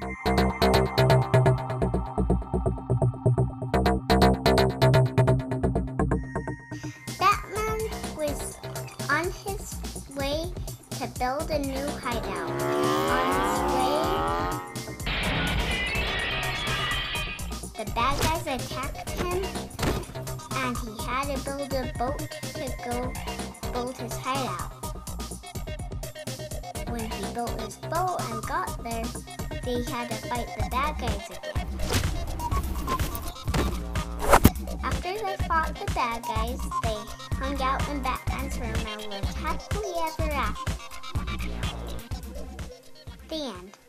Batman was on his way to build a new hideout. On his way, the bad guys attacked him, and he had to build a boat to go build his hideout. When he built his boat and got there, they had to fight the bad guys again. After they fought the bad guys, they hung out in Batman's room and lived happily ever after. The end.